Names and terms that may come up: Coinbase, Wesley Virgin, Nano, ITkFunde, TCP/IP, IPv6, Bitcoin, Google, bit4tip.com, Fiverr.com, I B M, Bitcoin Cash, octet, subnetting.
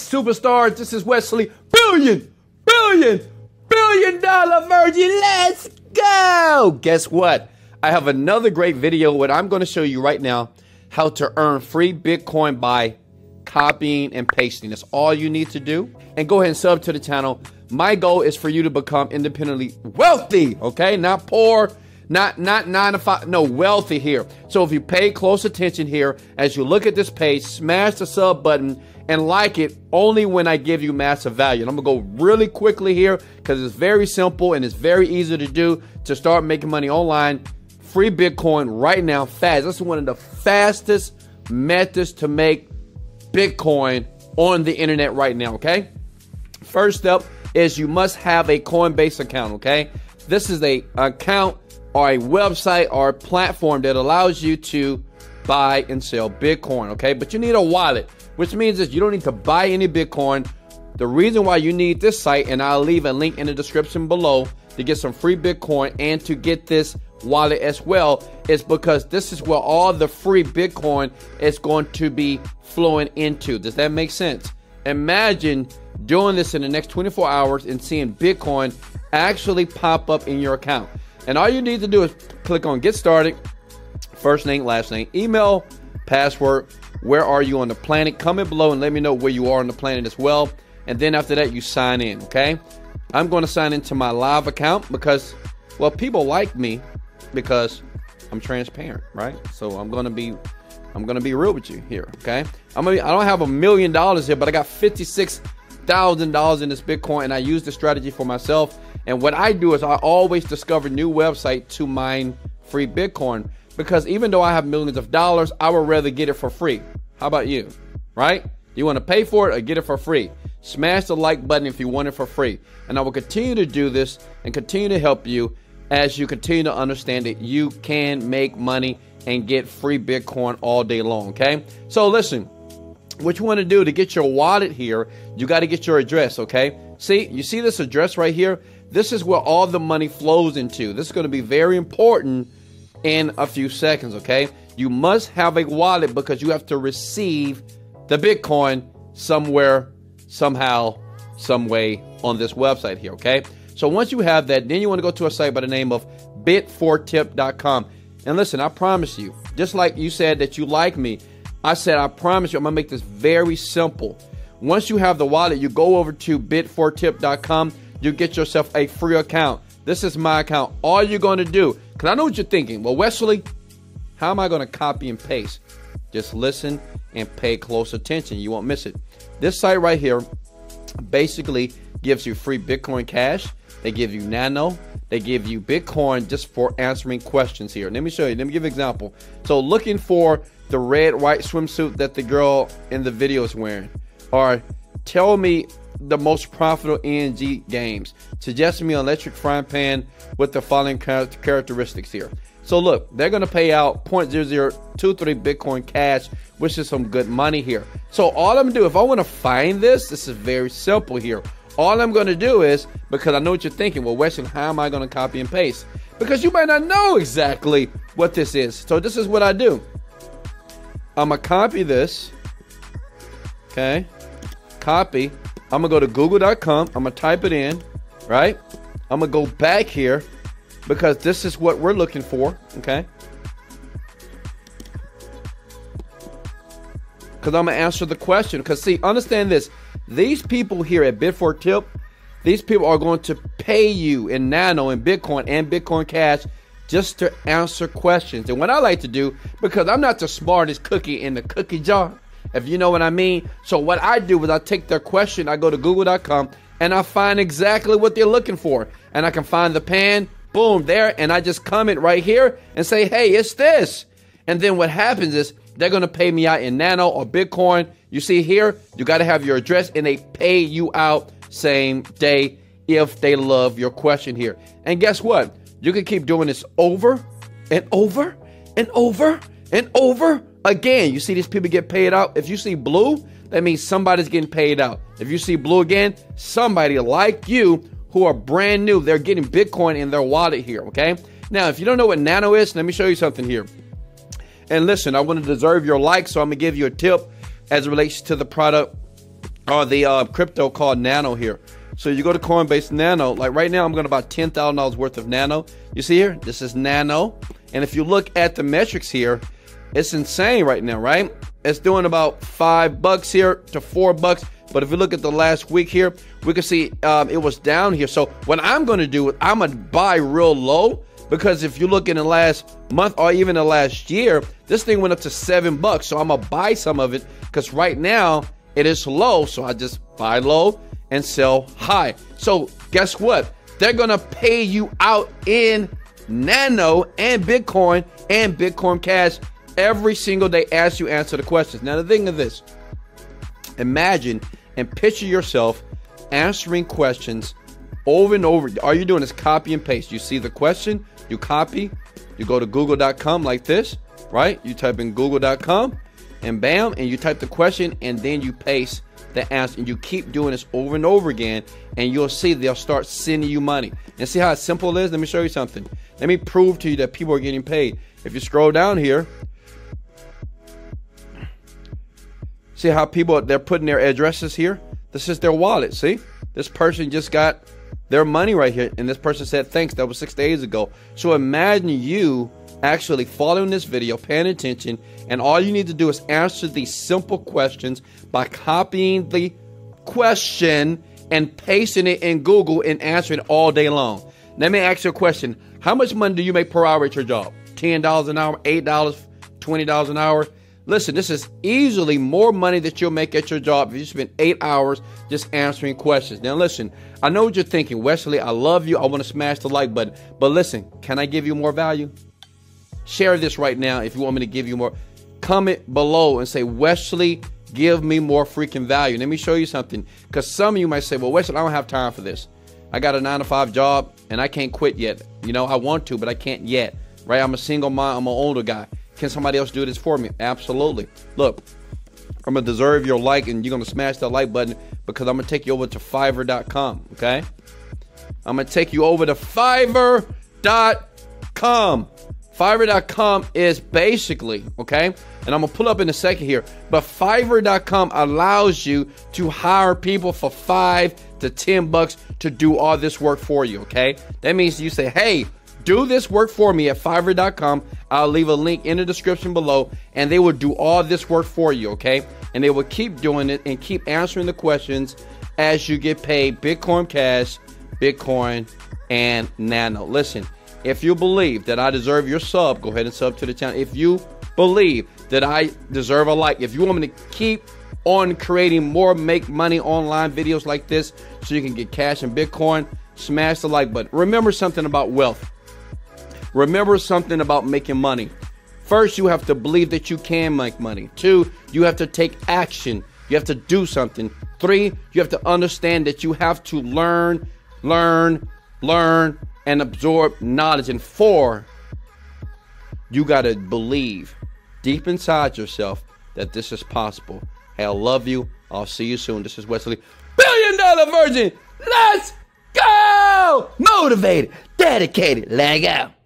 Superstars, this is Wesley, billion dollar virgin, let's go! Guess what? I have another great video where I'm going to show you right now how to earn free Bitcoin by copying and pasting. That's all you need to do. And go ahead and sub to the channel. My goal is for you to become independently wealthy, okay? Not poor, not 9 to 5, no, wealthy here. So if you pay close attention here, as you look at this page, smash the sub button, and like it only when I give you massive value. And I'm gonna go really quickly here because it's very simple and it's very easy to do to start making money online. Free Bitcoin right now, fast. This is one of the fastest methods to make Bitcoin on the internet right now, okay? First step is you must have a Coinbase account, okay? This is a account or a website or a platform that allows you to buy and sell Bitcoin, okay? But you need a wallet, which means that you don't need to buy any Bitcoin. The reason why you need this site, and I'll leave a link in the description below to get some free Bitcoin and to get this wallet as well, is because this is where all the free Bitcoin is going to be flowing into. Does that make sense? Imagine doing this in the next 24 hours and seeing Bitcoin actually pop up in your account. And all you need to do is click on Get Started, first name, last name, email, password, where are you on the planet? Comment below and let me know where you are on the planet as well. And then after that, you sign in, okay? I'm going to sign into my live account because, well, people like me because I'm transparent, right? So I'm going to be real with you here, okay? I don't have $1 million here, but I got $56,000 in this Bitcoin, and I use the strategy for myself. And what I do is I always discover new website to mine free Bitcoin. Because even though I have millions of dollars, I would rather get it for free. How about you, right? You want to pay for it or get it for free? Smash the like button if you want it for free. And I will continue to do this and continue to help you as you continue to understand that you can make money and get free Bitcoin all day long, okay? So listen, what you want to do to get your wallet here, you got to get your address, okay? See, you see this address right here? This is where all the money flows into. This is going to be very important in a few seconds, okay? You must have a wallet because you have to receive the Bitcoin somewhere, somehow, some way on this website here, okay? So once you have that, then you want to go to a site by the name of bit4tip.com. And listen, I promise you, just like you said that you like me, I said I promise you I'm gonna make this very simple. Once you have the wallet, you go over to bit4tip.com, you get yourself a free account. This is my account. All you're going to do, because I know what you're thinking. Well, Wesley, how am I going to copy and paste? Just listen and pay close attention. You won't miss it. This site right here basically gives you free Bitcoin Cash. They give you Nano. They give you Bitcoin just for answering questions here. Let me show you. Let me give you an example. So looking for the red, white swimsuit that the girl in the video is wearing. Or tell me the most profitable ENG games. Suggest me an electric frying pan with the following characteristics here. So look, they're gonna pay out 0.0023 Bitcoin Cash, which is some good money here. So all I'm gonna do, if I wanna find this, this is very simple here. All I'm gonna do is, because I know what you're thinking, well, Wesley, how am I gonna copy and paste? Because you might not know exactly what this is. So this is what I do. I'm gonna copy this, okay? Copy. I'm gonna go to google.com, I'm gonna type it in, right? I'm gonna go back here because this is what we're looking for, okay? Because I'm gonna answer the question, because see, understand this, these people here at Bit4Tip, these people are going to pay you in Nano and Bitcoin Cash just to answer questions. And what I like to do, because I'm not the smartest cookie in the cookie jar, if you know what I mean. So what I do is I take their question, I go to google.com, and I find exactly what they're looking for. And I can find the pan, boom, there, and I just comment right here and say, hey, it's this. And then what happens is they're gonna pay me out in Nano or Bitcoin. You see here, you gotta have your address and they pay you out same day if they love your question here. And guess what? You can keep doing this over and over and over and over again. You see these people get paid out. If you see blue, that means somebody's getting paid out. If you see blue again, somebody like you who are brand new, they're getting Bitcoin in their wallet here, okay? Now, if you don't know what Nano is, let me show you something here. And listen, I want to deserve your like, so I'm going to give you a tip as it relates to the product or the crypto called Nano here. So you go to Coinbase Nano. Like right now, I'm going to buy $10,000 worth of Nano. You see here, this is Nano. And if you look at the metrics here, it's insane right now, right? It's doing about $5 here to $4. But if you look at the last week here, we can see it was down here. So what I'm going to do is I'm going to buy real low, because if you look in the last month or even the last year, this thing went up to $7. So I'm going to buy some of it because right now it is low. So I just buy low and sell high. So guess what? They're going to pay you out in Nano and Bitcoin Cash every single day as you answer the questions. Now, the thing is this. Imagine and picture yourself answering questions over and over. All you're doing is copy and paste. You see the question, you copy, you go to google.com like this, right? You type in google.com and bam, and you type the question and then you paste the answer, and you keep doing this over and over again, and you'll see they'll start sending you money. And see how simple it is? Let me show you something. Let me prove to you that people are getting paid. If you scroll down here, see how people, they're putting their addresses here? This is their wallet, see? This person just got their money right here, and this person said thanks. That was 6 days ago. So imagine you actually following this video, paying attention, and all you need to do is answer these simple questions by copying the question and pasting it in Google and answering it all day long. Let me ask you a question. How much money do you make per hour at your job? $10 an hour, $8, $20 an hour? Listen, this is easily more money that you'll make at your job if you spend 8 hours just answering questions. Now, listen, I know what you're thinking. Wesley, I love you. I want to smash the like button. But listen, can I give you more value? Share this right now if you want me to give you more. Comment below and say, Wesley, give me more freaking value. Let me show you something. Because some of you might say, well, Wesley, I don't have time for this. I got a 9-to-5 job, and I can't quit yet. You know, I want to, but I can't yet. Right? I'm a single mom. I'm an older guy. Can somebody else do this for me? Absolutely. Look, I'm going to deserve your like, and you're going to smash that like button because I'm going to take you over to Fiverr.com, okay? I'm going to take you over to Fiverr.com. Fiverr.com is basically, okay, and I'm going to pull up in a second here, but Fiverr.com allows you to hire people for $5 to $10 to do all this work for you, okay? That means you say, hey, do this work for me at Fiverr.com. I'll leave a link in the description below, and they will do all this work for you, okay? And they will keep doing it and keep answering the questions as you get paid Bitcoin Cash, Bitcoin, and Nano. Listen, if you believe that I deserve your sub, go ahead and sub to the channel. If you believe that I deserve a like, if you want me to keep on creating more make money online videos like this so you can get cash and Bitcoin, smash the like button. Remember something about wealth. Remember something about making money. First, you have to believe that you can make money. 2, you have to take action. You have to do something. 3, you have to understand that you have to learn, and absorb knowledge. And 4, you got to believe deep inside yourself that this is possible. Hey, I love you. I'll see you soon. This is Wesley, $1 billion virgin. Let's go! Motivated, dedicated, leg out.